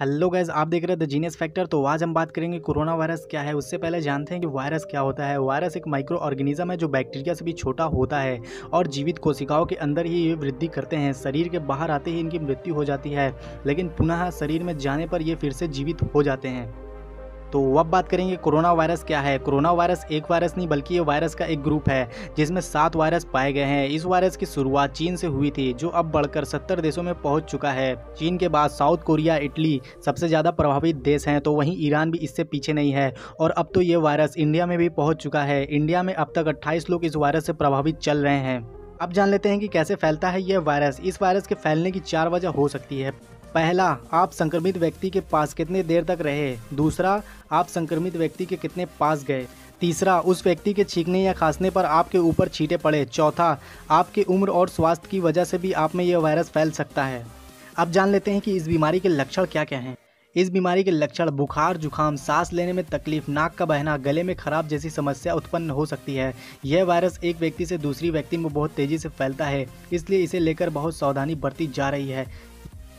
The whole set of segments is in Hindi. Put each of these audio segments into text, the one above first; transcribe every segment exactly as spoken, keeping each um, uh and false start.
हेलो गाइस, आप देख रहे थे जीनियस फैक्टर। तो आज हम बात करेंगे कोरोना वायरस क्या है। उससे पहले जानते हैं कि वायरस क्या होता है। वायरस एक माइक्रो ऑर्गेनिज्म है जो बैक्टीरिया से भी छोटा होता है और जीवित कोशिकाओं के अंदर ही ये वृद्धि करते हैं। शरीर के बाहर आते ही इनकी मृत्यु हो जाती है, लेकिन पुनः शरीर में जाने पर ये फिर से जीवित हो जाते हैं। तो अब बात करेंगे कोरोना वायरस क्या है। कोरोना वायरस एक वायरस नहीं बल्कि ये वायरस का एक ग्रुप है जिसमें सात वायरस पाए गए हैं। इस वायरस की शुरुआत चीन से हुई थी, जो अब बढ़कर सत्तर देशों में पहुंच चुका है। चीन के बाद साउथ कोरिया, इटली सबसे ज़्यादा प्रभावित देश हैं, तो वहीं ईरान भी इससे पीछे नहीं है। और अब तो ये वायरस इंडिया में भी पहुँच चुका है। इंडिया में अब तक अट्ठाईस लोग इस वायरस से प्रभावित चल रहे हैं। अब जान लेते हैं कि कैसे फैलता है यह वायरस। इस वायरस के फैलने की चार वजह हो सकती है। पहला, आप संक्रमित व्यक्ति के पास कितने देर तक रहे। दूसरा, आप संक्रमित व्यक्ति के कितने पास गए। तीसरा, उस व्यक्ति के छींकने या खांसने पर आपके ऊपर छींटे पड़े। चौथा, आपकी उम्र और स्वास्थ्य की वजह से भी आप में यह वायरस फैल सकता है। अब जान लेते हैं कि इस बीमारी के लक्षण क्या क्या हैं। इस बीमारी के लक्षण बुखार, जुखाम, सांस लेने में तकलीफ, नाक का बहना, गले में खराब जैसी समस्या उत्पन्न हो सकती है। यह वायरस एक व्यक्ति से दूसरी व्यक्ति में बहुत तेज़ी से फैलता है, इसलिए इसे लेकर बहुत सावधानी बरती जा रही है।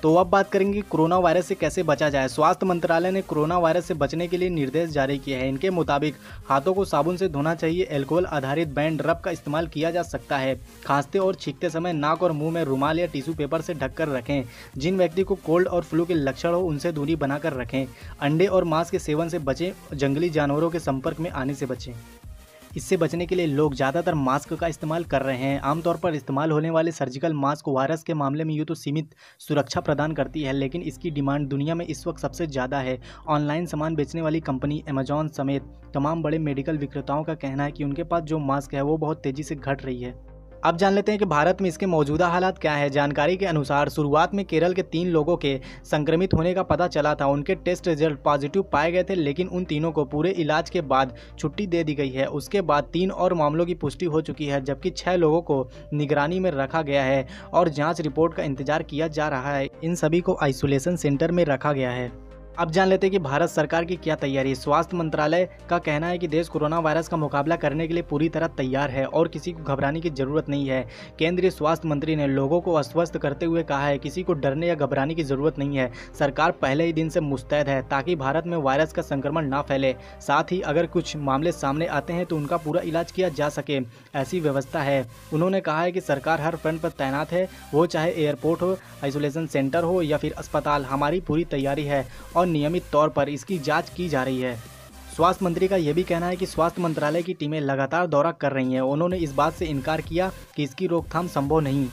तो अब बात करेंगे कोरोना वायरस से कैसे बचा जाए। स्वास्थ्य मंत्रालय ने कोरोना वायरस से बचने के लिए निर्देश जारी किए हैं। इनके मुताबिक हाथों को साबुन से धोना चाहिए, एल्कोहल आधारित बैंड रब का इस्तेमाल किया जा सकता है। खांसते और छींकते समय नाक और मुंह में रुमाल या टिश्यू पेपर से ढककर रखें। जिन व्यक्ति को कोल्ड और फ्लू के लक्षण हो उनसे दूरी बनाकर रखें। अंडे और मांस के सेवन से बचें। जंगली जानवरों के संपर्क में आने से बचें। इससे बचने के लिए लोग ज़्यादातर मास्क का इस्तेमाल कर रहे हैं। आमतौर पर इस्तेमाल होने वाले सर्जिकल मास्क वायरस के मामले में यूँ तो सीमित सुरक्षा प्रदान करती है, लेकिन इसकी डिमांड दुनिया में इस वक्त सबसे ज़्यादा है। ऑनलाइन सामान बेचने वाली कंपनी अमेजॉन समेत तमाम बड़े मेडिकल विक्रेताओं का कहना है कि उनके पास जो मास्क है वो बहुत तेज़ी से घट रही है। अब जान लेते हैं कि भारत में इसके मौजूदा हालात क्या है। जानकारी के अनुसार शुरुआत में केरल के तीन लोगों के संक्रमित होने का पता चला था। उनके टेस्ट रिजल्ट पॉजिटिव पाए गए थे, लेकिन उन तीनों को पूरे इलाज के बाद छुट्टी दे दी गई है। उसके बाद तीन और मामलों की पुष्टि हो चुकी है, जबकि छह लोगों को निगरानी में रखा गया है और जाँच रिपोर्ट का इंतजार किया जा रहा है। इन सभी को आइसोलेशन सेंटर में रखा गया है। अब जान लेते हैं कि भारत सरकार की क्या तैयारी। स्वास्थ्य मंत्रालय का कहना है कि देश कोरोना वायरस का मुकाबला करने के लिए पूरी तरह तैयार है और किसी को घबराने की जरूरत नहीं है। केंद्रीय स्वास्थ्य मंत्री ने लोगों को आश्वस्त करते हुए कहा है किसी को डरने या घबराने की जरूरत नहीं है। सरकार पहले ही दिन से मुस्तैद है ताकि भारत में वायरस का संक्रमण ना फैले। साथ ही अगर कुछ मामले सामने आते हैं तो उनका पूरा इलाज किया जा सके, ऐसी व्यवस्था है। उन्होंने कहा है कि सरकार हर फ्रंट पर तैनात है, वो चाहे एयरपोर्ट हो, आइसोलेशन सेंटर हो या फिर अस्पताल। हमारी पूरी तैयारी है और नियमित तौर पर इसकी जांच की जा रही है। स्वास्थ्य मंत्री का यह भी कहना है कि स्वास्थ्य मंत्रालय की टीमें लगातार दौरा कर रही हैं। उन्होंने इस बात से इनकार किया कि इसकी रोकथाम संभव नहीं।